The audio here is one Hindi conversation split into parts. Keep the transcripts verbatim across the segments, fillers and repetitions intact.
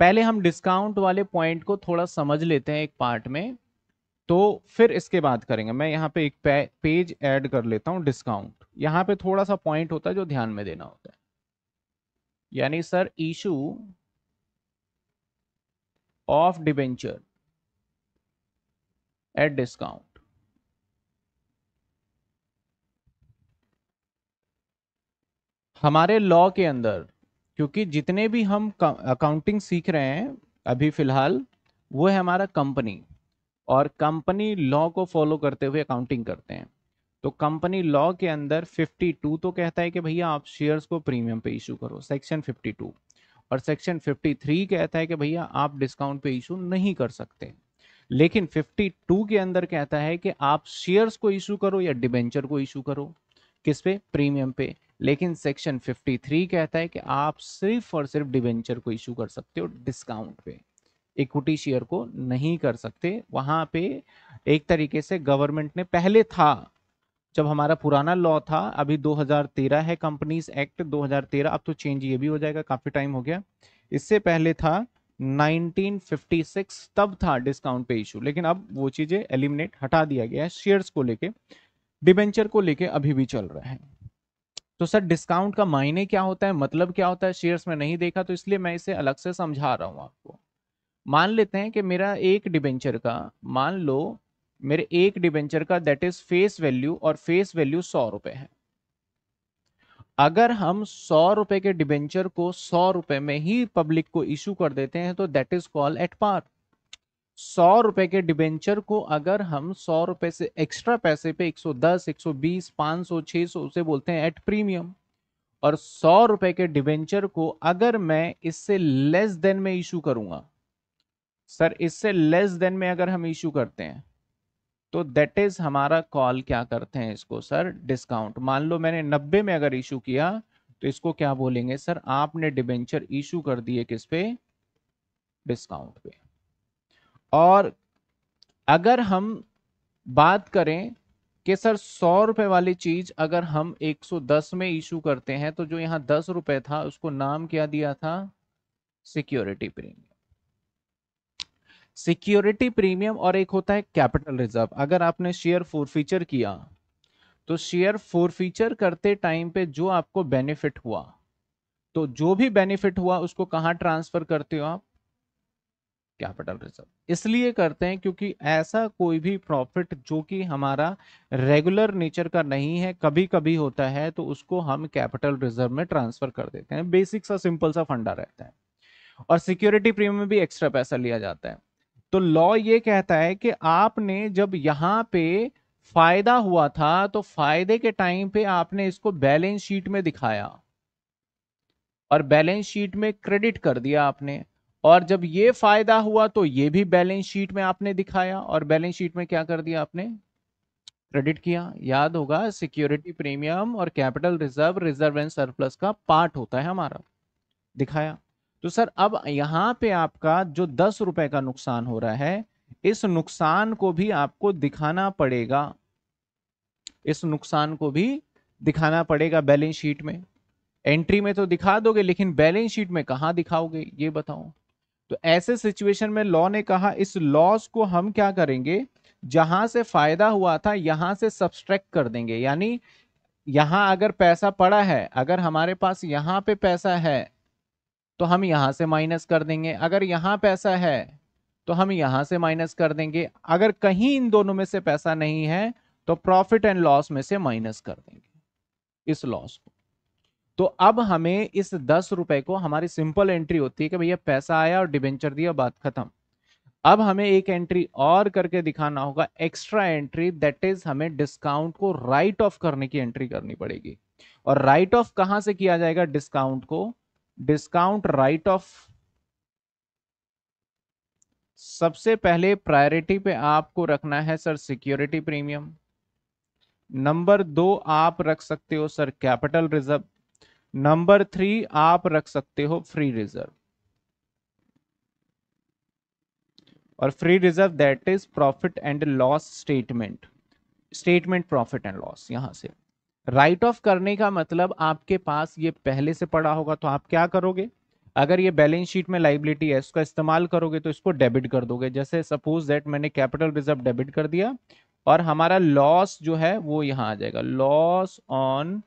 पहले हम डिस्काउंट वाले पॉइंट को थोड़ा समझ लेते हैं एक पार्ट में, तो फिर इसके बाद करेंगे। मैं यहाँ पे एक पेज ऐड कर लेता हूँ डिस्काउंट। यहाँ पे थोड़ा सा पॉइंट होता है जो ध्यान में देना होता है, यानी sir issue of debenture at discount. हमारे लॉ के अंदर, क्योंकि जितने भी हम अकाउंटिंग सीख रहे हैं अभी फिलहाल, वो है हमारा कंपनी, और कंपनी लॉ को फॉलो करते हुए अकाउंटिंग करते हैं। तो कंपनी लॉ के अंदर बावन तो कहता है कि भैया आप शेयर्स को प्रीमियम पे इशू करो, सेक्शन बावन, और सेक्शन तिरेपन कहता है कि भैया आप डिस्काउंट पे इशू नहीं कर सकते। लेकिन बावन के अंदर कहता है कि आप शेयर्स को इशू करो या डिबेंचर को इशू करो, किस पे? प्रीमियम पे। लेकिन सेक्शन तिरेपन कहता है कि आप सिर्फ और सिर्फ डिबेंचर को इशू कर सकते हो डिस्काउंट पे, इक्विटी शेयर को नहीं कर सकते। वहाँ पे एक तरीके से गवर्नमेंट ने, पहले था जब हमारा पुराना लॉ था, अभी दो हज़ार तेरह है कंपनीज एक्ट दो हज़ार तेरह, अब तो चेंज ये भी हो जाएगा, काफ़ी टाइम हो गया। इससे पहले था उन्नीस सौ छप्पन, तब था डिस्काउंट पे इशू, लेकिन अब वो चीज़ें एलिमिनेट, हटा दिया गया है। शेयर्स को लेके, डिबेंचर को लेके अभी भी चल रहा है। तो सर डिस्काउंट का मायने क्या होता है, मतलब क्या होता है, शेयर्स में नहीं देखा, तो इसलिए मैं इसे अलग से समझा रहा हूँ आपको। मान लेते हैं कि मेरा एक डिबेंचर का, मान लो मेरे एक डिबेंचर का दैट इज फेस वैल्यू, और फेस वैल्यू सौ रुपए है। अगर हम सौ रुपए के डिबेंचर को सौ रुपए में ही पब्लिक को इशू कर देते हैं तो that is called at par. सौ रुपए के डिबेंचर को अगर हम सौ रुपए से एक्स्ट्रा पैसे पे एक सौ दस, एक सौ बीस, पाँच सौ, छह सौ से बोलते हैं एट प्रीमियम। और सौ रुपए के डिबेंचर को अगर मैं इससे लेस देन में इशू करूंगा, सर इससे लेस देन में अगर हम इशू करते हैं तो दैट इज हमारा कॉल, क्या करते हैं इसको सर? डिस्काउंट। मान लो मैंने नब्बे में अगर इशू किया तो इसको क्या बोलेंगे सर? आपने डिबेंचर इशू कर दिए किस पे? डिस्काउंट पे। और अगर हम बात करें कि सर सौ रुपए वाली चीज अगर हम एक सौ दस में इशू करते हैं तो जो यहाँ दस रुपए था उसको नाम क्या दिया था? Security premium. Security premium. और एक होता है कैपिटल रिजर्व। अगर आपने शेयर फोरफीचर किया तो शेयर फोरफीचर करते टाइम पे जो आपको बेनिफिट हुआ, तो जो भी बेनिफिट हुआ उसको कहाँ ट्रांसफर करते हो आप? Capital reserve. इसलिए करते हैं क्योंकि ऐसा कोई भी प्रॉफिट जो कि हमारा रेगुलर नेचर का नहीं है, कभी कभी होता है, तो उसको हम कैपिटल रिजर्व में ट्रांसफर कर देते हैं। बेसिक सा सिंपल सा फंडा रहता है। और सिक्योरिटी प्रीमियम में भी एक्स्ट्रा पैसा लिया जाता है। तो लॉ ये कहता है कि आपने जब यहाँ पे फायदा हुआ था तो फायदे के टाइम पे आपने इसको बैलेंस शीट में दिखाया और बैलेंस शीट में क्रेडिट कर दिया आपने। और जब ये फायदा हुआ तो ये भी बैलेंस शीट में आपने दिखाया और बैलेंस शीट में क्या कर दिया आपने? क्रेडिट किया। याद होगा सिक्योरिटी प्रीमियम और capital reserve, reserve and surplus का पार्ट होता है हमारा, दिखाया। तो सर अब यहाँ पे आपका जो दस रुपए का नुकसान हो रहा है, इस नुकसान को भी आपको दिखाना पड़ेगा, इस नुकसान को भी दिखाना पड़ेगा बैलेंस शीट में। एंट्री में तो दिखा दोगे लेकिन बैलेंस शीट में कहाँ दिखाओगे, ये बताओ। तो ऐसे सिचुएशन में लॉ ने कहा इस लॉस को हम क्या करेंगे, जहां से फायदा हुआ था यहाँ से सब्सट्रैक्ट कर देंगे। यानी यहाँ अगर पैसा पड़ा है, अगर हमारे पास यहाँ पे पैसा है तो हम यहाँ से माइनस कर देंगे, अगर यहाँ पैसा है तो हम यहाँ से माइनस कर देंगे, अगर कहीं इन दोनों में से पैसा नहीं है तो प्रॉफिट एंड लॉस में से माइनस कर देंगे इस लॉस को। तो अब हमें इस दस रुपए को, हमारी सिंपल एंट्री होती है कि भैया पैसा आया और डिबेंचर दिया, बात खत्म। अब हमें एक एंट्री और करके दिखाना होगा, एक्स्ट्रा एंट्री, दैट इज हमें डिस्काउंट को राइट ऑफ करने की एंट्री करनी पड़ेगी। और राइट ऑफ कहाँ से किया जाएगा डिस्काउंट को? डिस्काउंट राइट ऑफ सबसे पहले प्रायोरिटी पे आपको रखना है सर सिक्योरिटी प्रीमियम, नंबर दो आप रख सकते हो sir capital reserve, number three आप रख सकते हो फ्री रिजर्व। और free reserve that is profit and loss statement, statement profit and loss. यहां से राइट ऑफ करने का मतलब आपके पास ये पहले से पड़ा होगा, तो आप क्या करोगे? अगर ये बैलेंस शीट में लाइबिलिटी है इसका इस्तेमाल करोगे तो इसको डेबिट कर दोगे। जैसे सपोज दैट मैंने कैपिटल रिजर्व डेबिट कर दिया और हमारा लॉस जो है वो यहाँ आ जाएगा, लॉस ऑन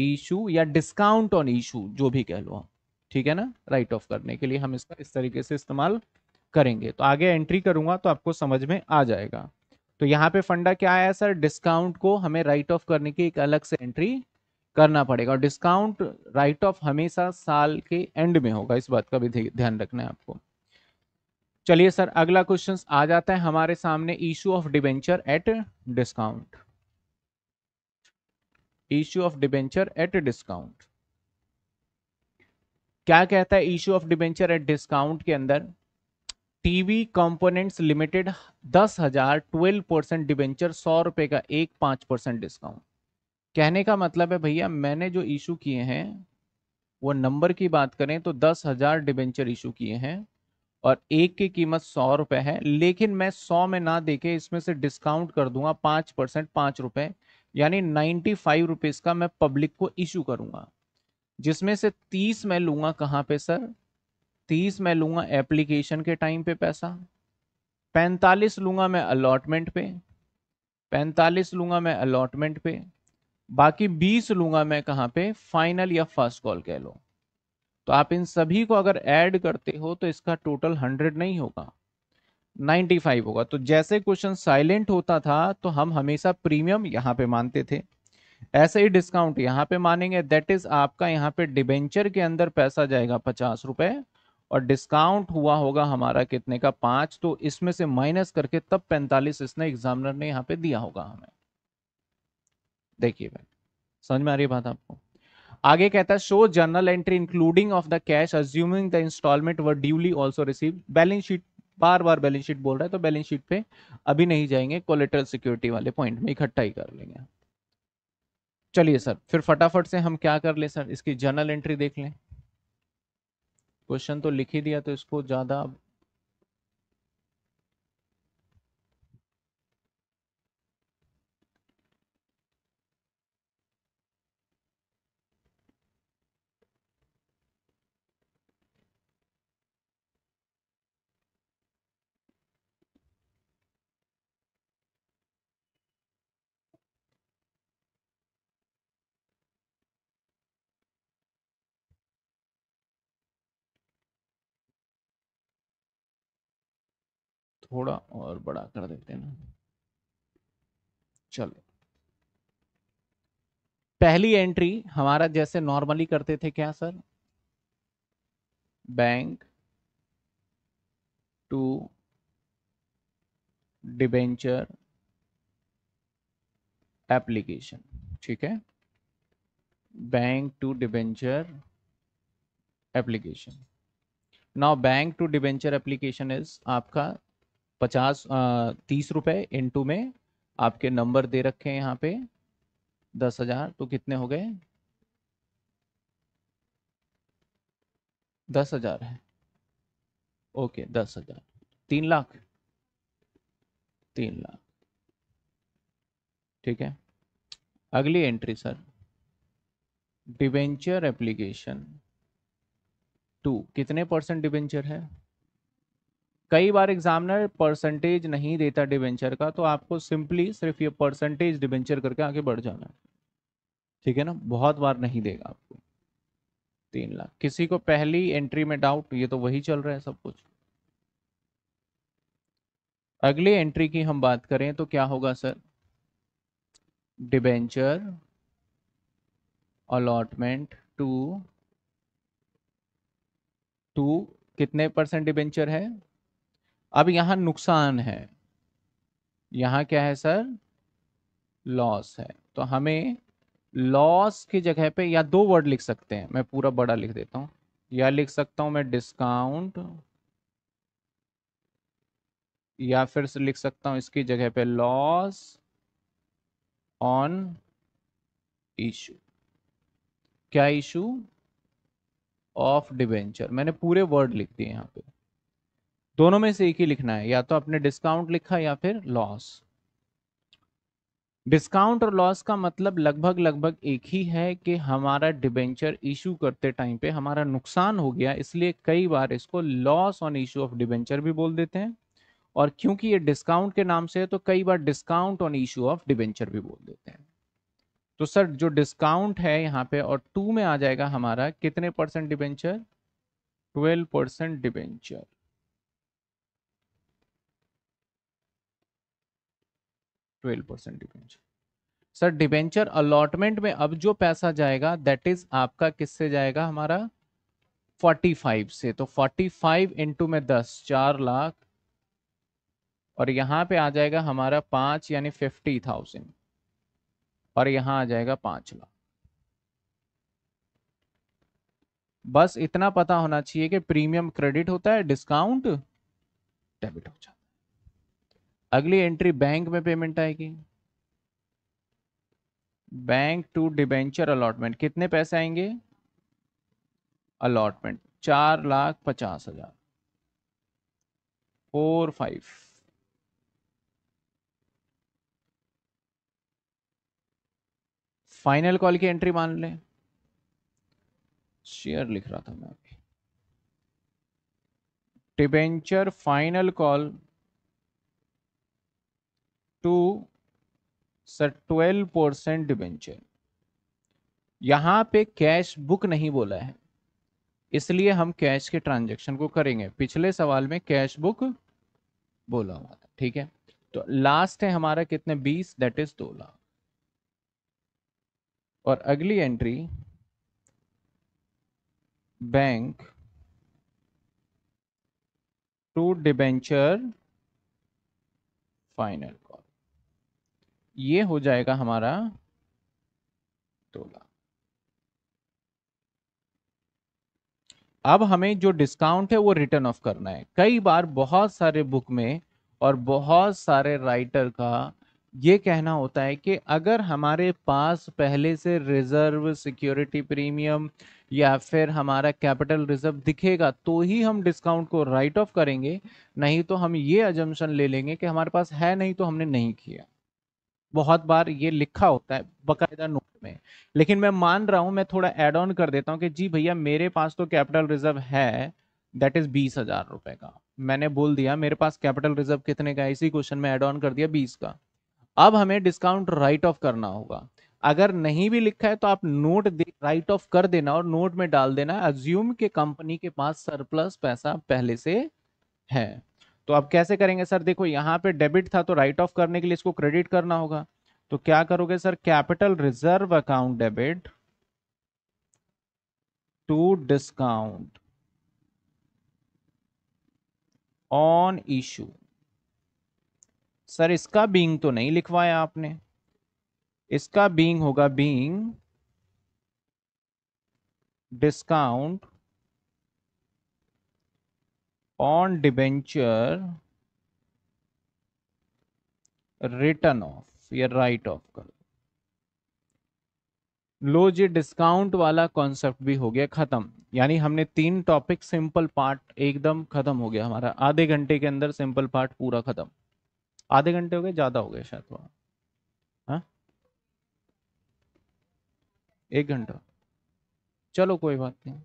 इशू या डिस्काउंट ऑन इशू जो भी कह लो, ठीक है ना, राइट ऑफ करने के लिए हम इसका इस तरीके से इस्तेमाल करेंगे। तो आगे एंट्री करूंगा तो आपको समझ में आ जाएगा। तो यहाँ पे फंडा क्या आया सर, डिस्काउंट को हमें राइट ऑफ करने की एक अलग से एंट्री करना पड़ेगा और डिस्काउंट राइट ऑफ हमेशा साल के एंड में होगा, इस बात का भी ध्यान रखना है आपको। चलिए सर अगला क्वेश्चन आ जाता है हमारे सामने, issue of debenture at discount, issue of debenture at discount. क्या कहता है issue of debenture at discount के अंदर, टीवी कंपोनेंट्स लिमिटेड दस हजार ट्वेल्व परसेंट डिबेंचर सौ रुपए का एक पांच परसेंट डिस्काउंट। कहने का मतलब है भैया मैंने जो इशू किए हैं वो नंबर की बात करें तो दस हजार डिबेंचर इशू किए हैं और एक की कीमत सौ रुपए है, लेकिन मैं सौ में ना देके इसमें से डिस्काउंट कर दूंगा पांच परसेंट पांच रुपए, यानी नाइन्टी फाइव रुपीज का मैं पब्लिक को इशू करूंगा, जिसमें से तीस मैं लूंगा कहाँ पे सर, तीस मैं लूंगा एप्लीकेशन के टाइम पे पैसा, पैंतालीस लूंगा मैं अलॉटमेंट पे, पैंतालीस लूंगा मैं अलॉटमेंट पे, बाकी बीस लूंगा मैं कहाँ पे, फाइनल या फर्स्ट कॉल कह लो। तो आप इन सभी को अगर ऐड करते हो तो इसका टोटल हंड्रेड नहीं होगा, नाइन्टी फाइव होगा। तो जैसे क्वेश्चन साइलेंट होता था तो हम हमेशा प्रीमियम यहाँ पे मानते थे, ऐसे ही डिस्काउंट यहाँ पे मानेंगे। दैट इज आपका यहाँ पे डिबेंचर के अंदर पैसा जाएगा पचास रुपए और डिस्काउंट हुआ होगा हमारा कितने का, पांच, तो इसमें से माइनस करके तब पैंतालीस इसने एग्जामिनर ने यहाँ पे दिया होगा हमें। देखिए भाई समझ में आ रही है बात आपको। आगे कहता है show journal entry including of the cash assuming the instalment were duly also received. Balance sheet बार बार बैलेंस शीट बोल रहा है तो बैलेंस शीट पे अभी नहीं जाएंगे, कोलेटरल सिक्योरिटी वाले पॉइंट में इकट्ठा ही कर लेंगे। चलिए सर फिर फटाफट से हम क्या कर ले सर, इसकी जर्नल एंट्री देख लें। क्वेश्चन तो लिख ही दिया तो इसको ज्यादा थोड़ा और बड़ा कर देते हैं ना। चलो पहली एंट्री हमारा जैसे नॉर्मली करते थे क्या sir, bank to debenture application, ठीक है, bank to debenture application. Now bank to debenture application is आपका पचास तीस रुपये इंटू में आपके नंबर दे रखे हैं यहाँ पे दस हजार, तो कितने हो गए, दस हजार है, ओके दस हजार तीन लाख तीन लाख ठीक है। अगली entry sir debenture application to, कितने परसेंट डिबेंचर है, कई बार एग्जामिनर परसेंटेज नहीं देता डिबेंचर का, तो आपको सिंपली सिर्फ ये परसेंटेज डिबेंचर करके आगे बढ़ जाना है, ठीक है ना, बहुत बार नहीं देगा आपको। तीन लाख किसी को पहली एंट्री में डाउट, ये तो वही चल रहा है सब कुछ। अगली एंट्री की हम बात करें तो क्या होगा sir, debenture allotment to, to कितने परसेंट डिबेंचर है, अब यहाँ नुकसान है, यहाँ क्या है सर लॉस है, तो हमें लॉस की जगह पे या दो वर्ड लिख सकते हैं, मैं पूरा बड़ा लिख देता हूँ, या लिख सकता हूँ मैं डिस्काउंट या फिर से लिख सकता हूँ इसकी जगह पे लॉस ऑन इशू, क्या इशू ऑफ डिबेंचर, मैंने पूरे वर्ड लिख दिए यहाँ पे, दोनों में से एक ही लिखना है, या तो आपने डिस्काउंट लिखा या फिर लॉस। डिस्काउंट और लॉस का मतलब लगभग लगभग एक ही है कि हमारा डिबेंचर इशू करते टाइम पे हमारा नुकसान हो गया, इसलिए कई बार इसको loss on issue of debenture भी बोल देते हैं, और क्योंकि ये डिस्काउंट के नाम से है तो कई बार discount on issue of debenture भी बोल देते हैं। तो सर जो डिस्काउंट है यहाँ पे और टू में आ जाएगा हमारा कितने percent debenture, twelve percent debenture. Twelve percent debenture. Sir debenture allotment में अब जो पैसा जाएगा दैट इज आपका किससे जाएगा, हमारा पैंतालीस से। तो पैंतालीस इंटू में दस, चार लाख, और यहाँ पे आ जाएगा हमारा पांच यानी फिफ्टी थाउजेंड, और यहाँ आ जाएगा पांच लाख। बस इतना पता होना चाहिए कि प्रीमियम क्रेडिट होता है, डिस्काउंट डेबिट हो जाता है। अगली एंट्री बैंक में पेमेंट आएगी, बैंक टू डिबेंचर अलॉटमेंट। कितने पैसे आएंगे, अलॉटमेंट चार लाख पचास हजार, फोर फाइव। फाइनल कॉल की एंट्री मान लें, शेयर लिख रहा था मैं अभी, debenture final call to sir twelve percent debenture. यहाँ पे कैश बुक नहीं बोला है, इसलिए हम कैश के ट्रांजैक्शन को करेंगे। पिछले सवाल में कैश बुक बोला हुआ था, ठीक है। तो लास्ट है हमारा कितने, बीस, दैट इज दो लाख। और अगली entry bank to debenture final call, ये हो जाएगा हमारा दो लाख। अब हमें जो डिस्काउंट है वो रिटर्न ऑफ करना है। कई बार बहुत सारे बुक में और बहुत सारे राइटर का ये कहना होता है कि अगर हमारे पास पहले से रिजर्व, सिक्योरिटी प्रीमियम या फिर हमारा कैपिटल रिजर्व दिखेगा तो ही हम डिस्काउंट को राइट ऑफ करेंगे, नहीं तो हम ये अजम्पशन ले लेंगे कि हमारे पास है नहीं तो हमने नहीं किया। बहुत बार ये लिखा होता है बकायदा नोट में, लेकिन मैं मान रहा हूँ, मैं थोड़ा एड ऑन कर देता हूँ कि जी भैया मेरे पास तो कैपिटल रिजर्व है, दैट इज बीस हजार रुपये का। मैंने बोल दिया मेरे पास कैपिटल रिजर्व कितने का है, इसी क्वेश्चन में एड ऑन कर दिया बीस का। अब हमें डिस्काउंट राइट ऑफ करना होगा। अगर नहीं भी लिखा है तो आप नोट राइट ऑफ कर देना और नोट में डाल देना अज्यूम के कंपनी के पास सरप्लस पैसा पहले से है। तो आप कैसे करेंगे सर, देखो यहाँ पे डेबिट था तो राइट ऑफ करने के लिए इसको क्रेडिट करना होगा। तो क्या करोगे sir, capital reserve account debit to discount on issue. Sir इसका बीइंग तो नहीं लिखवाया आपने, इसका बीइंग होगा being discount on debenture written off या राइट ऑफ कर। लो जी डिस्काउंट वाला कॉन्सेप्ट भी हो गया खत्म, यानी हमने तीन टॉपिक, सिंपल पार्ट एकदम खत्म हो गया हमारा। आधे घंटे के अंदर सिंपल पार्ट पूरा खत्म। आधे घंटे हो गए, ज्यादा हो गए शायद, थोड़ा हाँ एक घंटा, चलो कोई बात नहीं।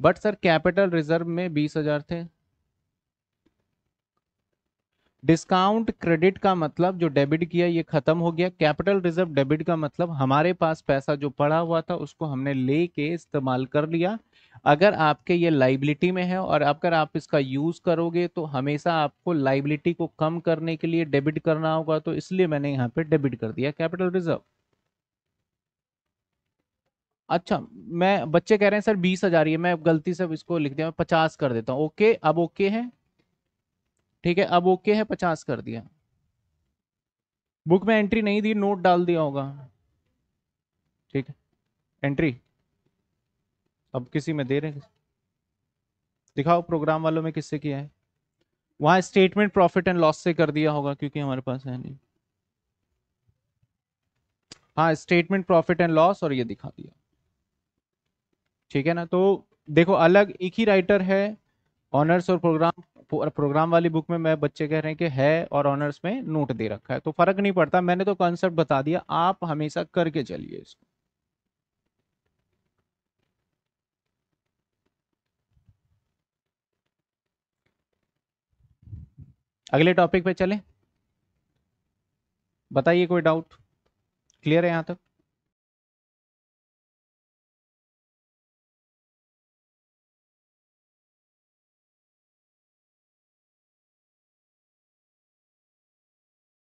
बट सर कैपिटल रिजर्व में बीस हजार थे। डिस्काउंट क्रेडिट का मतलब जो डेबिट किया ये खत्म हो गया, कैपिटल रिजर्व डेबिट का मतलब हमारे पास पैसा जो पड़ा हुआ था उसको हमने लेके इस्तेमाल कर लिया। अगर आपके ये लाइबिलिटी में है और अगर आप इसका यूज करोगे तो हमेशा आपको लाइबिलिटी को कम करने के लिए डेबिट करना होगा, तो इसलिए मैंने यहाँ पे डेबिट कर दिया कैपिटल रिजर्व। अच्छा मैं, बच्चे कह रहे हैं सर बीस हजार ये मैं गलती से इसको लिख दिया, मैं पचास कर देता हूँ। ओके अब ओके है, ठीक है अब ओके है, पचास कर दिया। बुक में एंट्री नहीं दी, नोट डाल दिया होगा, ठीक है एंट्री अब किसी में दे रहे हैं, दिखाओ प्रोग्राम वालों में किससे किया है। वहां स्टेटमेंट प्रॉफिट एंड लॉस से कर दिया होगा क्योंकि हमारे पास है नहीं। हाँ स्टेटमेंट प्रॉफिट एंड लॉस और ये दिखा दिया, ठीक है ना। तो देखो अलग एक ही राइटर है, ऑनर्स और प्रोग्राम और प्रोग्राम वाली बुक में मैं बच्चे कह रहे हैं कि है और ऑनर्स में नोट दे रखा है, तो फर्क नहीं पड़ता, मैंने तो कॉन्सेप्ट बता दिया, आप हमेशा करके चलिए इसको। अगले टॉपिक पे चलें, बताइए कोई डाउट, क्लियर है यहां तक?